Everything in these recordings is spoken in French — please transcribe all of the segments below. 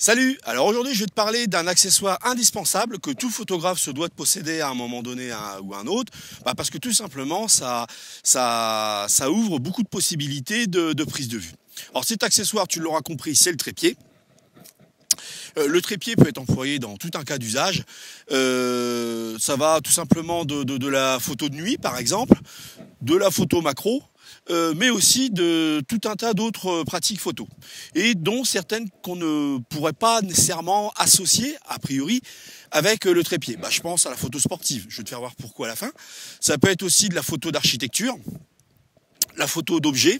Salut! Alors aujourd'hui je vais te parler d'un accessoire indispensable que tout photographe se doit de posséder à un moment donné ou à un autre, parce que tout simplement ça ouvre beaucoup de possibilités de prise de vue. Alors cet accessoire, tu l'auras compris, c'est le trépied. Le trépied peut être employé dans tout un cas d'usage. Ça va tout simplement de la photo de nuit par exemple, de la photo macro, mais aussi de tout un tas d'autres pratiques photos, et dont certaines qu'on ne pourrait pas nécessairement associer, a priori, avec le trépied. Je pense à la photo sportive, je vais te faire voir pourquoi à la fin. Ça peut être aussi de la photo d'architecture, la photo d'objets,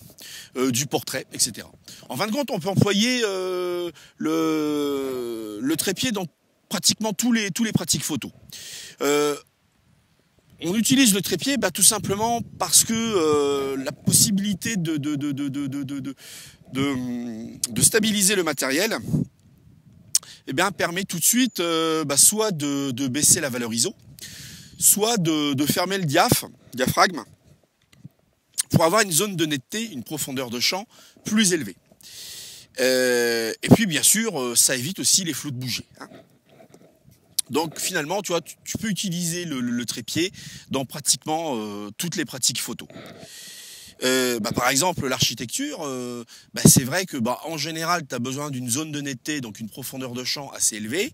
du portrait, etc. En fin de compte, on peut employer le trépied dans pratiquement tous les pratiques photos. On utilise le trépied tout simplement parce que la possibilité de stabiliser le matériel permet tout de suite soit de baisser la valeur ISO, soit de fermer le diaphragme pour avoir une zone de netteté, une profondeur de champ plus élevée. Et puis bien sûr, ça évite aussi les flous de bougie, hein. Donc finalement, tu vois, tu peux utiliser le trépied dans pratiquement toutes les pratiques photo. Par exemple, l'architecture, c'est vrai que en général, tu as besoin d'une zone de netteté, donc une profondeur de champ assez élevée.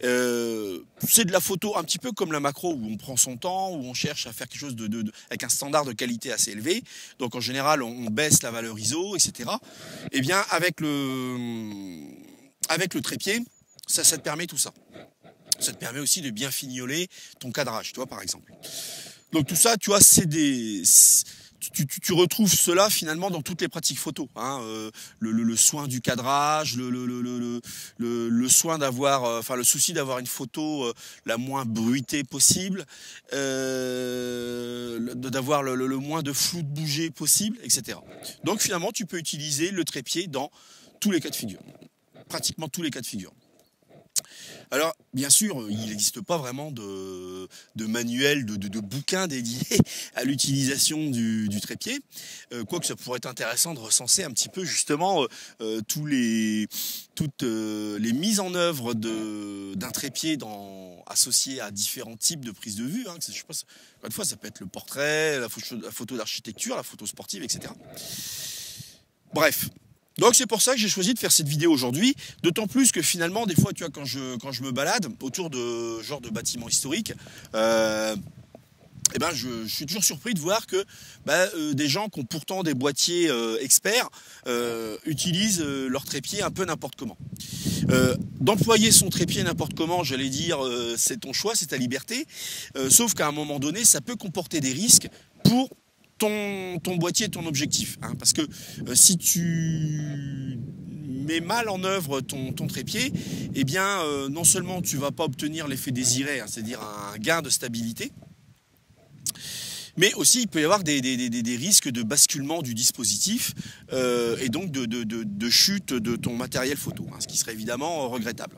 C'est de la photo un petit peu comme la macro, où on prend son temps, où on cherche à faire quelque chose avec un standard de qualité assez élevé. Donc en général, on baisse la valeur ISO, etc. Eh bien, avec le trépied, ça te permet tout ça. Ça te permet aussi de bien fignoler ton cadrage, tu vois, par exemple. Donc tout ça, tu vois, tu retrouves cela finalement dans toutes les pratiques photo, hein. Le soin du cadrage, le soin d'avoir, le souci d'avoir une photo la moins bruitée possible, d'avoir le moins de flou de bouger possible, etc. Donc finalement, tu peux utiliser le trépied dans tous les cas de figure, pratiquement tous les cas de figure. Alors, bien sûr, il n'existe pas vraiment de manuel, de bouquin dédié à l'utilisation du trépied, quoique ça pourrait être intéressant de recenser un petit peu justement toutes les mises en œuvre d'un trépied associé à différents types de prises de vue, hein. Je sais pas, encore une fois, ça peut être le portrait, la photo d'architecture, la photo sportive, etc. Bref. Donc c'est pour ça que j'ai choisi de faire cette vidéo aujourd'hui, d'autant plus que finalement des fois tu vois, quand je me balade autour de genre de bâtiments historiques, je suis toujours surpris de voir que des gens qui ont pourtant des boîtiers experts utilisent leur trépied un peu n'importe comment. D'employer son trépied n'importe comment, j'allais dire, c'est ton choix, c'est ta liberté, sauf qu'à un moment donné ça peut comporter des risques pour ton boîtier, ton objectif, hein, parce que si tu mets mal en œuvre ton trépied, eh bien non seulement tu vas pas obtenir l'effet désiré, hein, c'est-à-dire un gain de stabilité, mais aussi il peut y avoir des risques de basculement du dispositif et donc de chute de ton matériel photo, hein, ce qui serait évidemment regrettable.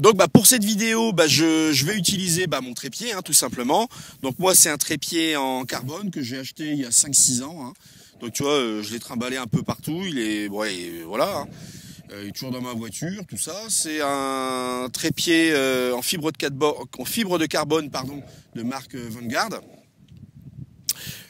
Donc pour cette vidéo, je vais utiliser mon trépied, hein, tout simplement. Donc moi c'est un trépied en carbone que j'ai acheté il y a 5-6 ans, hein. Donc tu vois, je l'ai trimballé un peu partout, voilà, hein. Il est toujours dans ma voiture, tout ça. C'est un trépied en fibre de carbone, pardon, de marque Vanguard.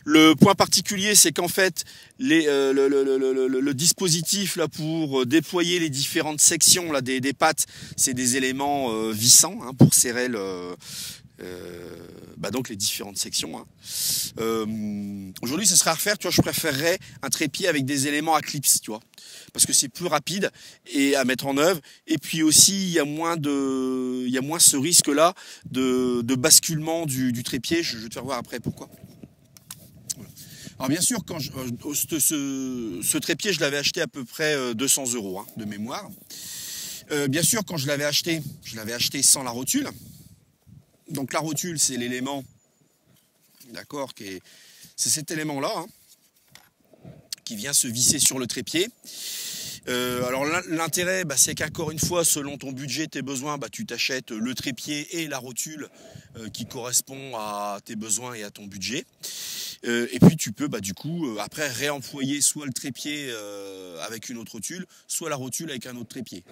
Le point particulier, c'est qu'en fait, le dispositif là pour déployer les différentes sections là des pattes, c'est des éléments vissants, hein, pour serrer donc les différentes sections, hein. Aujourd'hui, ce serait à refaire. Tu vois, je préférerais un trépied avec des éléments à clips, tu vois, parce que c'est plus rapide et à mettre en œuvre. Et puis aussi, il y a moins ce risque-là de basculement du trépied. Je vais te faire voir après pourquoi. Alors bien sûr, quand ce trépied, je l'avais acheté à peu près 200 €, hein, de mémoire. Bien sûr, quand je l'avais acheté sans la rotule. Donc la rotule, c'est l'élément, d'accord, c'est cet élément-là, hein, qui vient se visser sur le trépied. Alors l'intérêt, c'est qu'encore une fois, selon ton budget, tes besoins, tu t'achètes le trépied et la rotule qui correspond à tes besoins et à ton budget. Et puis tu peux du coup après réemployer soit le trépied avec une autre rotule, soit la rotule avec un autre trépied.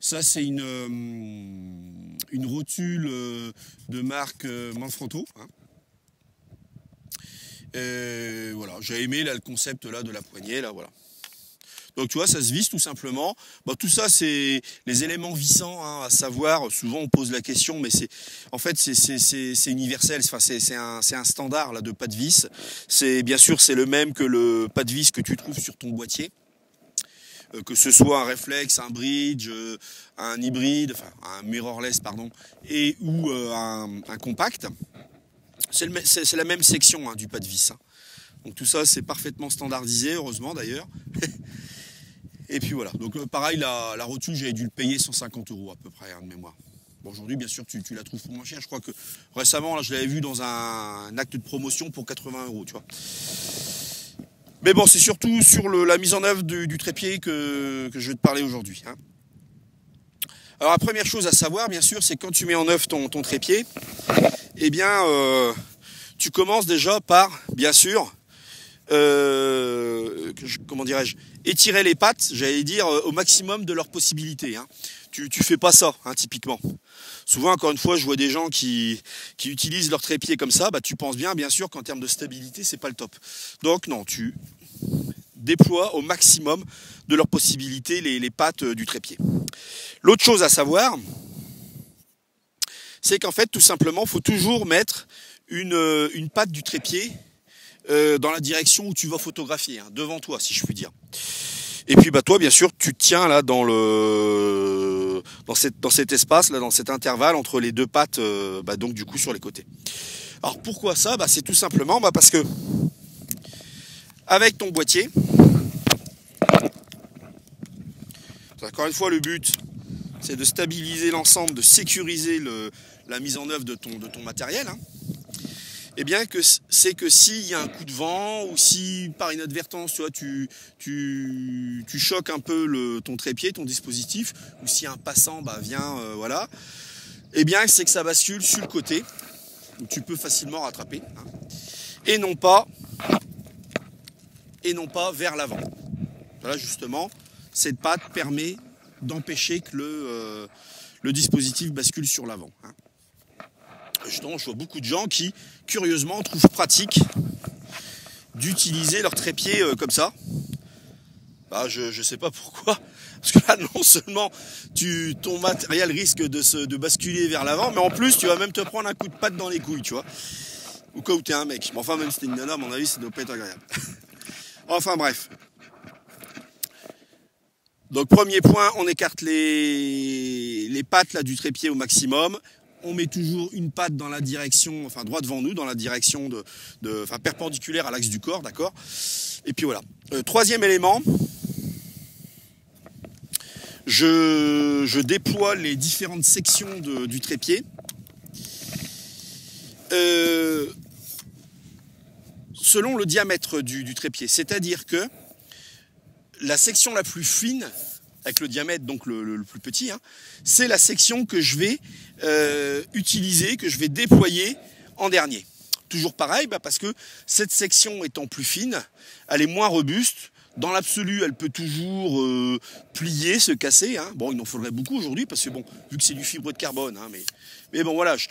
Ça c'est une rotule de marque Manfrotto. Voilà, j'ai aimé le concept de la poignée voilà. Donc tu vois, ça se visse tout simplement. Tout ça, c'est les éléments vissants à savoir. Souvent, on pose la question, mais c'est en fait c'est universel. Enfin, c'est un standard de pas de vis. C'est bien sûr c'est le même que le pas de vis que tu trouves sur ton boîtier. Que ce soit un réflexe, un bridge, un hybride, un mirrorless pardon, et ou un compact. C'est la même section du pas de vis. Donc tout ça, c'est parfaitement standardisé, heureusement d'ailleurs. Et puis voilà, donc pareil, la rotule, j'avais dû le payer 150 € à peu près, de mémoire. Bon, aujourd'hui, bien sûr, tu la trouves pour moins cher. Je crois que récemment, là, je l'avais vu dans un acte de promotion pour 80 €, tu vois. Mais bon, c'est surtout sur la mise en œuvre du trépied que je vais te parler aujourd'hui. Alors la première chose à savoir, bien sûr, c'est quand tu mets en œuvre ton trépied, eh bien, tu commences déjà par, bien sûr, comment dirais-je, étirer les pattes, j'allais dire, au maximum de leurs possibilités. Tu fais pas ça, typiquement. Souvent, encore une fois, je vois des gens qui utilisent leur trépied comme ça. Tu penses bien sûr, qu'en termes de stabilité, c'est pas le top. Donc, non, tu déploies au maximum de leurs possibilités les pattes du trépied. L'autre chose à savoir, c'est qu'en fait, tout simplement, il faut toujours mettre une patte du trépied dans la direction où tu vas photographier, devant toi, si je puis dire. Et puis toi, bien sûr, tu te tiens là dans cet espace, là, dans cet intervalle entre les deux pattes, donc du coup sur les côtés. Alors pourquoi ça? C'est tout simplement parce que avec ton boîtier, encore une fois, le but c'est de stabiliser l'ensemble, de sécuriser la mise en œuvre de ton matériel. Eh bien, c'est que s'il y a un coup de vent ou si par inadvertance tu choques un peu ton trépied, ton dispositif, ou si un passant vient, voilà, eh bien c'est que ça bascule sur le côté, donc tu peux facilement rattraper, et non pas vers l'avant. Voilà, justement, cette patte permet d'empêcher que le dispositif bascule sur l'avant. Justement, je vois beaucoup de gens qui, curieusement, trouvent pratique d'utiliser leur trépied comme ça. Je sais pas pourquoi. Parce que là, non seulement ton matériel risque de basculer vers l'avant, mais en plus, tu vas même te prendre un coup de patte dans les couilles, tu vois. Au cas où t'es un mec. Mais enfin, même si t'es une nana, à mon avis, ça doit pas être agréable. Enfin, bref. Donc, premier point, on écarte les pattes du trépied au maximum. On met toujours une patte dans la direction, enfin droit devant nous, dans la direction enfin perpendiculaire à l'axe du corps, d'accord. Et puis voilà. Troisième élément, je déploie les différentes sections du trépied. Selon le diamètre du trépied, c'est-à-dire que la section la plus fine, avec le diamètre donc le plus petit, c'est la section que je vais utiliser, que je vais déployer en dernier. Toujours pareil, parce que cette section étant plus fine, elle est moins robuste. Dans l'absolu, elle peut toujours plier, se casser. Bon, il en faudrait beaucoup aujourd'hui, parce que bon, vu que c'est du fibre de carbone, mais bon voilà, je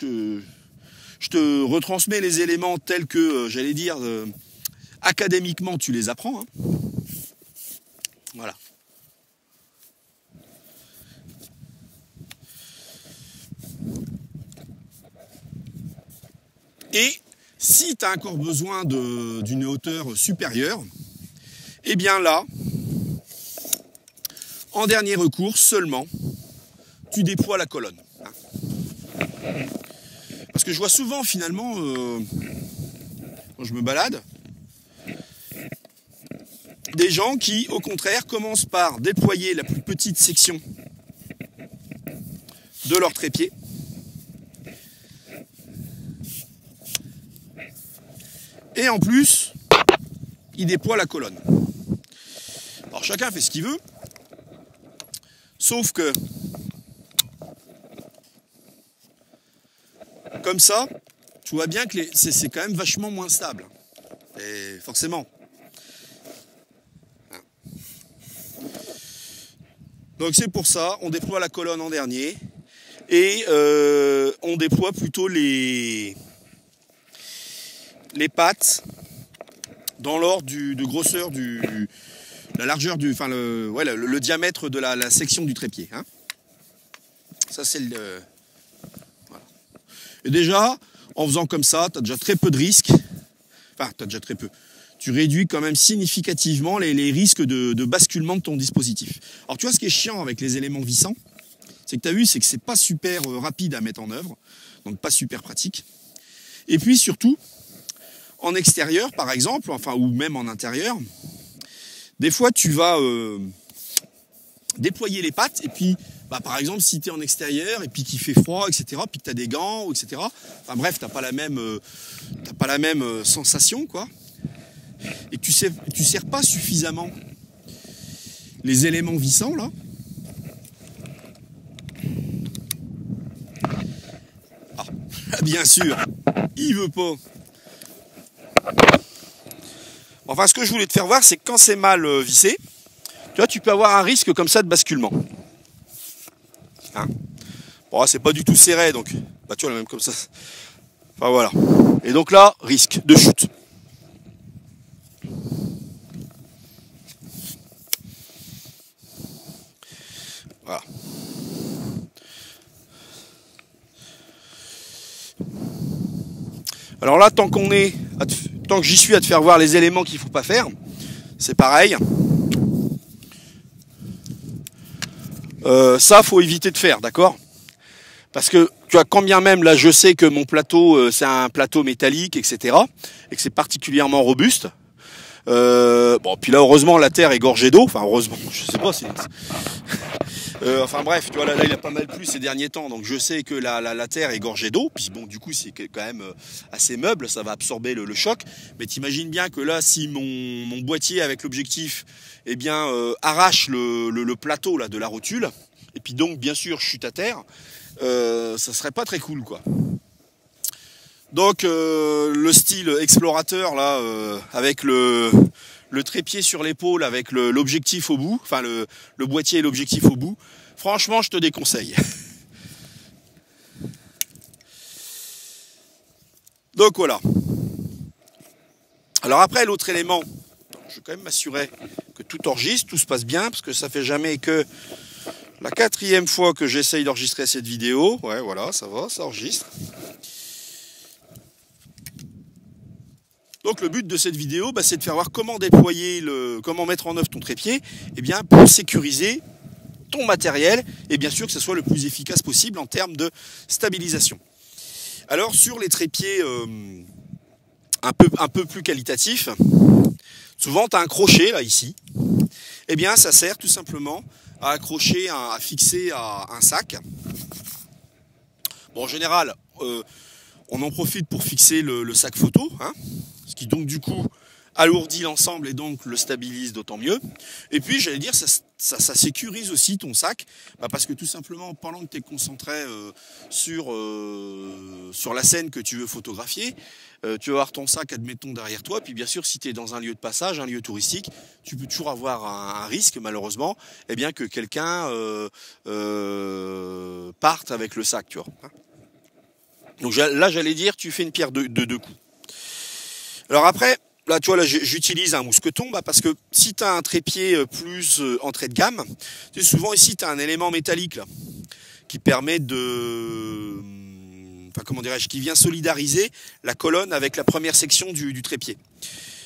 te retransmets les éléments tels que, j'allais dire, académiquement tu les apprends. Voilà. Et si tu as encore besoin d'une hauteur supérieure, eh bien là, en dernier recours seulement, tu déploies la colonne. Parce que je vois souvent finalement, quand je me balade, des gens qui, au contraire, commencent par déployer la plus petite section de leur trépied. Et en plus, il déploie la colonne. Alors chacun fait ce qu'il veut, Sauf que, comme ça, tu vois bien que c'est quand même vachement moins stable. Et forcément. Donc c'est pour ça, on déploie la colonne en dernier et on déploie plutôt les pattes dans l'ordre de grosseur du... la largeur du... enfin le diamètre de la section du trépied. Hein. Ça c'est le... voilà. Et déjà, en faisant comme ça, tu as déjà très peu de risques. Enfin, tu as déjà très peu. Tu réduis quand même significativement les risques de basculement de ton dispositif. Alors tu vois, ce qui est chiant avec les éléments vissants, c'est que tu as vu, c'est que c'est pas super rapide à mettre en œuvre, donc pas super pratique. Et puis surtout, en extérieur par exemple, enfin ou même en intérieur, des fois tu vas déployer les pattes et puis bah, par exemple si tu es en extérieur et puis qu'il fait froid, etc., puis que tu as des gants, etc., enfin bref, t'as pas la même, t'as pas la même sensation, quoi. Et tu serres pas suffisamment les éléments vissants là, ah, bien sûr il veut pas. Enfin, ce que je voulais te faire voir, c'est que quand c'est mal vissé, tu vois, tu peux avoir un risque comme ça de basculement, hein. Bon, c'est pas du tout serré, donc bah, tu vois, là, même comme ça, enfin voilà, et donc là, risque de chute. Voilà. Alors là, tant que j'y suis à te faire voir les éléments qu'il ne faut pas faire, c'est pareil. Ça, faut éviter de faire, d'accord? Parce que, tu vois, quand bien même, là, je sais que mon plateau, c'est un plateau métallique, etc., et que c'est particulièrement robuste. Bon, puis là, heureusement, la terre est gorgée d'eau. Enfin, heureusement, je sais pas si... enfin bref, tu vois, là il a pas mal plu ces derniers temps, donc je sais que la terre est gorgée d'eau, puis bon du coup c'est quand même assez meuble, ça va absorber le choc, mais t'imagines bien que là si mon boîtier avec l'objectif, eh bien arrache le plateau là de la rotule, et puis donc bien sûr chute à terre, ça serait pas très cool, quoi. Donc le style explorateur là, avec le trépied sur l'épaule, avec l'objectif au bout, enfin le boîtier et l'objectif au bout, franchement je te déconseille. Donc voilà. Alors après, l'autre élément, je vais quand même m'assurer que tout enregistre, tout se passe bien, parce que ça fait jamais que la quatrième fois que j'essaye d'enregistrer cette vidéo. Ouais, voilà, ça va, ça enregistre. Donc le but de cette vidéo, bah, c'est de faire voir comment déployer, comment mettre en œuvre ton trépied, eh bien, pour sécuriser ton matériel et bien sûr que ce soit le plus efficace possible en termes de stabilisation. Alors sur les trépieds un peu plus qualitatifs, souvent tu as un crochet là ici, eh bien ça sert tout simplement à accrocher, à fixer à un sac. Bon, en général, on en profite pour fixer le sac photo, hein, ce qui donc du coup alourdit l'ensemble et donc le stabilise d'autant mieux. Et puis j'allais dire, ça sécurise aussi ton sac, bah parce que tout simplement pendant que tu es concentré sur la scène que tu veux photographier, tu vas avoir ton sac, admettons, derrière toi, puis bien sûr si tu es dans un lieu de passage, un lieu touristique, tu peux toujours avoir un risque malheureusement, eh bien, que quelqu'un parte avec le sac, tu vois. Donc là j'allais dire, tu fais une pierre de deux coups. Alors après, là tu vois, là j'utilise un mousqueton, bah parce que si tu as un trépied plus entrée de gamme, tu sais, souvent ici tu as un élément métallique là, qui permet de... enfin comment dirais-je, qui vient solidariser la colonne avec la première section du trépied.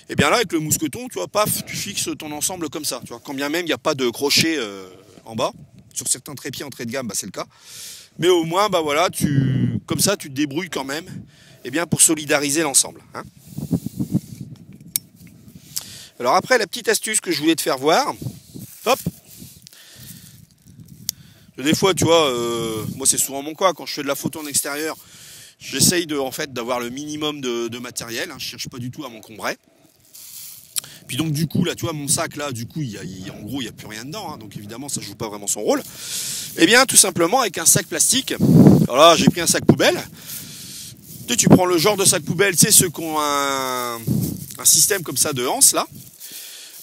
Et bien là avec le mousqueton, tu vois, paf, tu fixes ton ensemble comme ça, tu vois, quand bien même il n'y a pas de crochet en bas. Sur certains trépieds entrée de gamme, bah c'est le cas. Mais au moins, bah voilà, comme ça tu te débrouilles quand même, eh bien, pour solidariser l'ensemble, hein. Alors après, la petite astuce que je voulais te faire voir, hop. Des fois, tu vois, moi c'est souvent mon cas, quand je fais de la photo en extérieur, j'essaye en fait d'avoir le minimum de matériel, hein, je cherche pas du tout à m'encombrer. Puis donc du coup là tu vois mon sac là du coup en gros il n'y a plus rien dedans hein, donc évidemment ça joue pas vraiment son rôle. Et bien tout simplement avec un sac plastique, alors là j'ai pris un sac poubelle. Tu prends le genre de sac poubelle, tu sais ceux qui ont un système comme ça de anse là.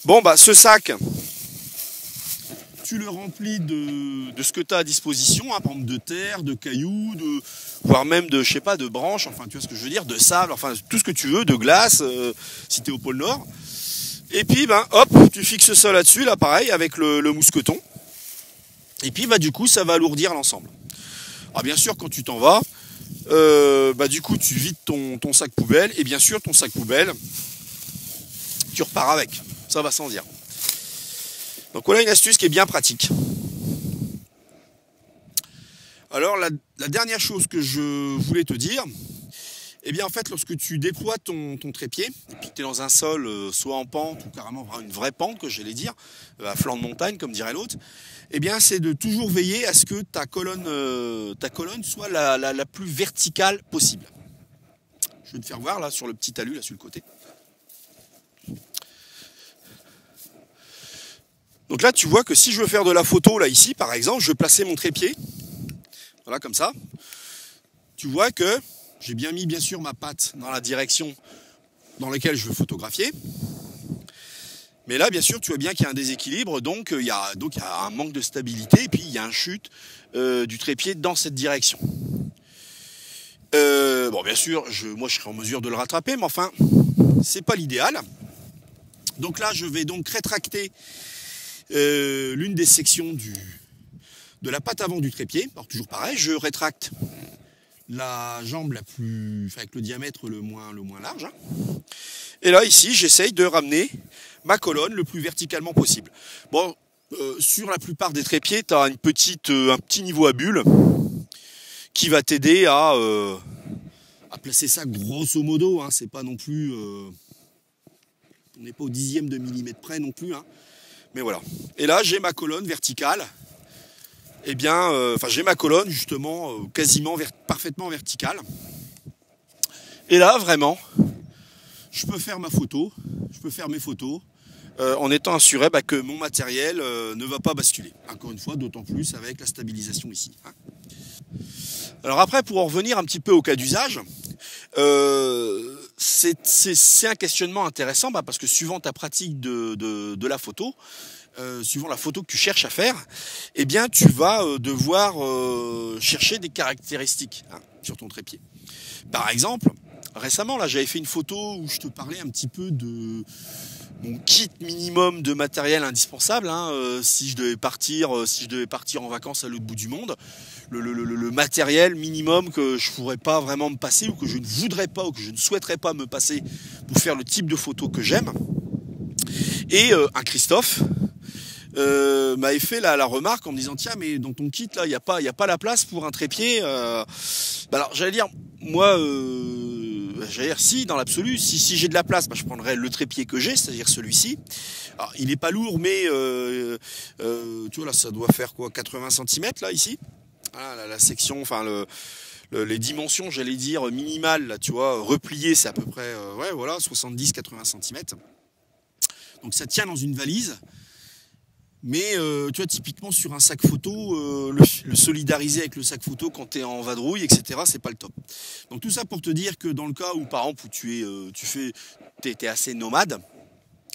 Bon bah ce sac tu le remplis de ce que tu as à disposition, hein, par exemple de terre, de cailloux, voire même de, je sais pas, de branches, enfin tu vois ce que je veux dire, de sable, enfin tout ce que tu veux, de glace, si tu es au pôle Nord. Et puis ben hop, tu fixes ça là-dessus, là pareil, avec le mousqueton. Et puis bah du coup ça va alourdir l'ensemble. Alors bien sûr quand tu t'en vas, bah du coup tu vides ton sac poubelle, et bien sûr ton sac poubelle, tu repars avec, ça va sans dire. Donc voilà une astuce qui est bien pratique. Alors la dernière chose que je voulais te dire, et bien en fait lorsque tu déploies ton trépied, et puis que tu es dans un sol soit en pente ou carrément une vraie pente que j'allais dire, à flanc de montagne comme dirait l'autre, et bien c'est de toujours veiller à ce que ta colonne soit la plus verticale possible. Je vais te faire voir là sur le petit talus là sur le côté. Donc là tu vois que si je veux faire de la photo là ici par exemple, je vais placer mon trépied, voilà comme ça, tu vois que j'ai bien mis bien sûr ma patte dans la direction dans laquelle je veux photographier, mais là bien sûr tu vois bien qu'il y a un déséquilibre, donc il y a un manque de stabilité et puis il y a un chute du trépied dans cette direction. Bon bien sûr moi je serai en mesure de le rattraper, mais enfin c'est pas l'idéal. Donc là je vais donc rétracter l'une des sections de la patte avant du trépied. Alors toujours pareil, je rétracte la jambe la plus, enfin avec le diamètre le moins large, hein. Et là ici j'essaye de ramener ma colonne le plus verticalement possible. Bon, sur la plupart des trépieds tu as un petit niveau à bulle qui va t'aider à placer ça grosso modo, hein. C'est pas non plus on n'est pas au dixième de millimètre près non plus, hein. Mais voilà. Et là, j'ai ma colonne verticale. Eh bien, j'ai ma colonne justement quasiment parfaitement verticale. Et là, vraiment, je peux faire mes photos en étant assuré que mon matériel ne va pas basculer. Encore une fois, d'autant plus avec la stabilisation ici, hein. Alors après, pour en revenir un petit peu au cas d'usage, c'est un questionnement intéressant, parce que suivant ta pratique de la photo, suivant la photo que tu cherches à faire, eh bien tu vas devoir chercher des caractéristiques, hein, sur ton trépied. Par exemple, récemment là j'avais fait une photo où je te parlais un petit peu de mon kit minimum de matériel indispensable, hein, si je devais partir en vacances à l'autre bout du monde, le matériel minimum que je ne pourrais pas vraiment me passer, ou que je ne voudrais pas, ou que je ne souhaiterais pas me passer pour faire le type de photo que j'aime. Et un Christophe m'avait fait la remarque en me disant, tiens, mais dans ton kit là il n'y a pas la place pour un trépied. Alors j'allais dire, moi j'allais dire, si, dans l'absolu, si j'ai de la place, je prendrais le trépied que j'ai, c'est-à-dire celui-ci. Alors, il n'est pas lourd, mais tu vois, là, ça doit faire quoi, 80 cm, là, ici. Ah, la section, enfin, les dimensions, j'allais dire, minimales, là, tu vois, repliées, c'est à peu près, 70-80 cm. Donc, ça tient dans une valise. Mais tu vois, typiquement sur un sac photo, le solidariser avec le sac photo quand tu es en vadrouille, etc., c'est pas le top. Donc tout ça pour te dire que dans le cas où, par exemple, où tu es assez nomade,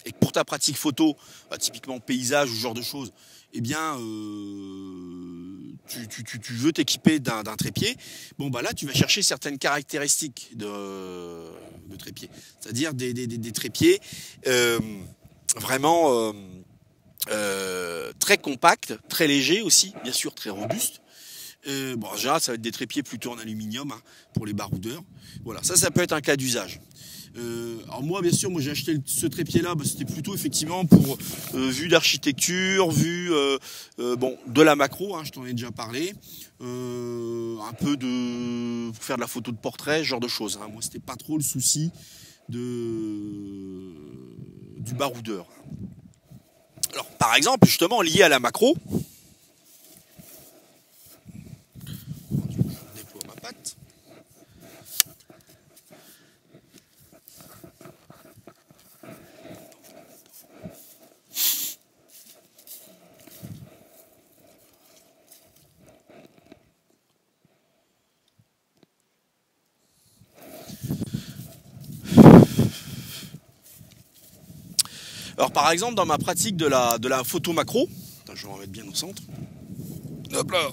et que pour ta pratique photo, typiquement paysage ou ce genre de choses, eh bien tu veux t'équiper d'un trépied, bon bah là tu vas chercher certaines caractéristiques de trépied. C'est-à-dire des trépieds vraiment... très compact, très léger aussi, bien sûr très robuste. En général, ça va être des trépieds plutôt en aluminium, hein, pour les baroudeurs. Voilà, ça peut être un cas d'usage. Alors moi, bien sûr, j'ai acheté ce trépied-là, c'était plutôt effectivement pour vue d'architecture, vue de la macro, hein, je t'en ai déjà parlé, un peu de pour faire de la photo de portrait, ce genre de choses, hein. Moi, c'était pas trop le souci du baroudeur. Alors, par exemple, justement, lié à la macro, je déploie ma patte. Alors par exemple dans ma pratique de la photo macro, je vais en mettre bien au centre. Hop là.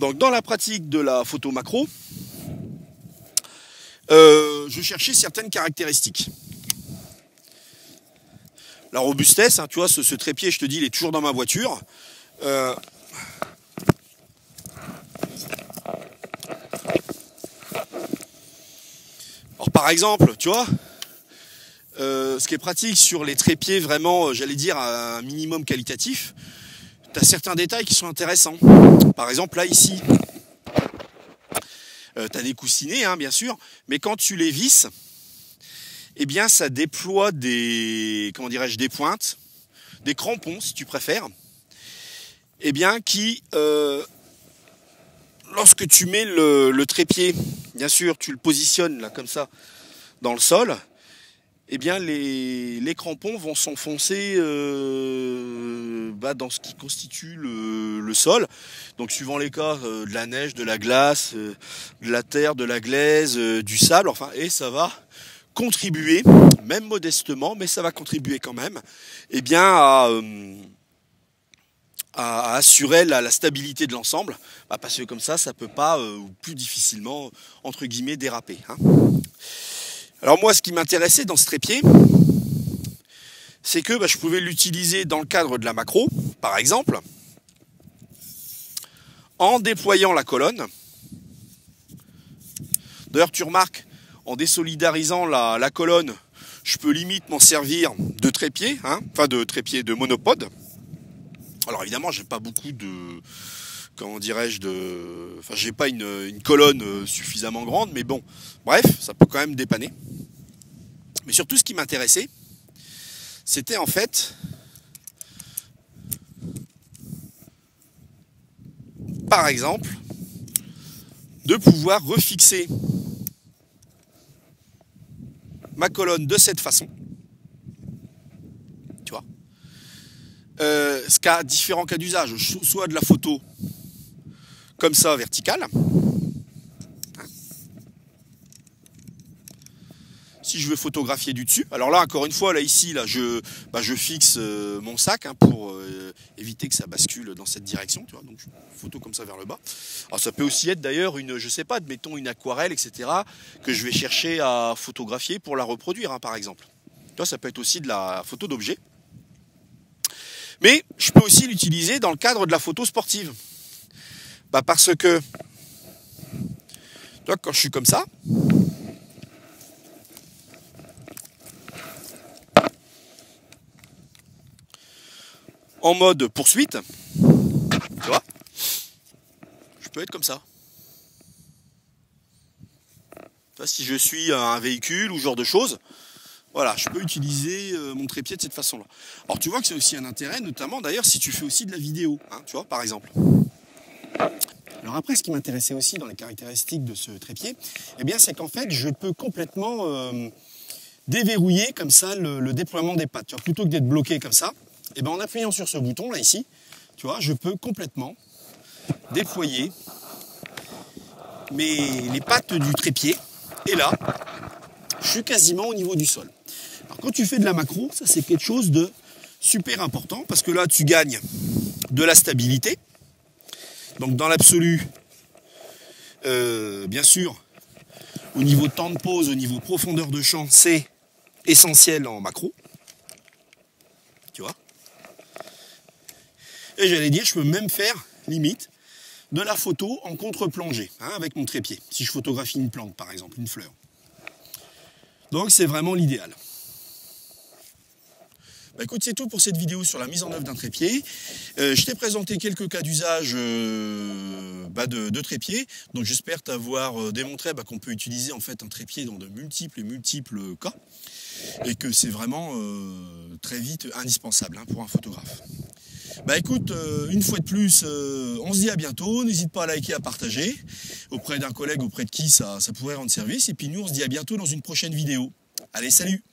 Donc dans la pratique de la photo macro, je cherchais certaines caractéristiques. La robustesse, hein, tu vois, ce trépied, je te dis, il est toujours dans ma voiture. Alors par exemple, tu vois, ce qui est pratique sur les trépieds vraiment, j'allais dire, à un minimum qualitatif, tu as certains détails qui sont intéressants. Par exemple, là, ici, tu as des coussinets, hein, bien sûr, mais quand tu les visses, eh bien, ça déploie des, comment dirais-je, des pointes, des crampons, si tu préfères, eh bien, qui, lorsque tu mets le trépied, bien sûr, tu le positionnes là comme ça dans le sol, eh bien, les crampons vont s'enfoncer dans ce qui constitue le sol. Donc, suivant les cas, de la neige, de la glace, de la terre, de la glaise, du sable, enfin, et ça va contribuer, même modestement, mais ça va contribuer quand même, eh bien, à assurer la stabilité de l'ensemble, bah, parce que comme ça peut pas, plus difficilement, entre guillemets, déraper, hein. Alors moi, ce qui m'intéressait dans ce trépied, c'est que je pouvais l'utiliser dans le cadre de la macro, par exemple, en déployant la colonne. D'ailleurs, tu remarques, en désolidarisant la colonne, je peux limite m'en servir de trépied, hein, enfin de trépied, de monopode. Alors évidemment, j'ai pas beaucoup de... Comment dirais-je de... Enfin, j'ai pas une colonne suffisamment grande, mais bon, bref, ça peut quand même dépanner. Mais surtout, ce qui m'intéressait, c'était en fait, par exemple, de pouvoir refixer ma colonne de cette façon. Tu vois, ce qui a différents cas d'usage, soit de la photo comme ça, verticale. Si je veux photographier du dessus, alors là, encore une fois, là, ici, là, je fixe mon sac, hein, pour éviter que ça bascule dans cette direction, tu vois, donc je photo comme ça vers le bas. Alors ça peut aussi être d'ailleurs une, je sais pas, admettons une aquarelle, etc., que je vais chercher à photographier pour la reproduire, hein, par exemple. Tu vois, ça peut être aussi de la photo d'objet. Mais je peux aussi l'utiliser dans le cadre de la photo sportive. Parce que, tu vois, quand je suis comme ça, en mode poursuite, tu vois, je peux être comme ça. Si je suis un véhicule ou ce genre de choses, voilà, je peux utiliser mon trépied de cette façon-là. Alors tu vois que c'est aussi un intérêt, notamment d'ailleurs si tu fais aussi de la vidéo, hein, tu vois, par exemple. Alors après, ce qui m'intéressait aussi dans les caractéristiques de ce trépied, eh bien, c'est qu'en fait, je peux complètement déverrouiller comme ça le déploiement des pattes. Tu vois, plutôt que d'être bloqué comme ça, eh ben, en appuyant sur ce bouton là ici, tu vois, je peux complètement déployer les pattes du trépied. Et là, je suis quasiment au niveau du sol. Alors quand tu fais de la macro, ça c'est quelque chose de super important parce que là, tu gagnes de la stabilité. Donc dans l'absolu, bien sûr, au niveau temps de pose, au niveau profondeur de champ, c'est essentiel en macro. Tu vois. Et j'allais dire, je peux même faire, limite, de la photo en contre-plongée, hein, avec mon trépied. Si je photographie une plante, par exemple, une fleur. Donc c'est vraiment l'idéal. Bah écoute, c'est tout pour cette vidéo sur la mise en œuvre d'un trépied. Je t'ai présenté quelques cas d'usage de trépied. Donc j'espère t'avoir démontré qu'on peut utiliser en fait un trépied dans de multiples cas. Et que c'est vraiment très vite indispensable, hein, pour un photographe. Bah écoute, une fois de plus, on se dit à bientôt. N'hésite pas à liker, à partager auprès d'un collègue auprès de qui ça pourrait rendre service. Et puis nous, on se dit à bientôt dans une prochaine vidéo. Allez, salut!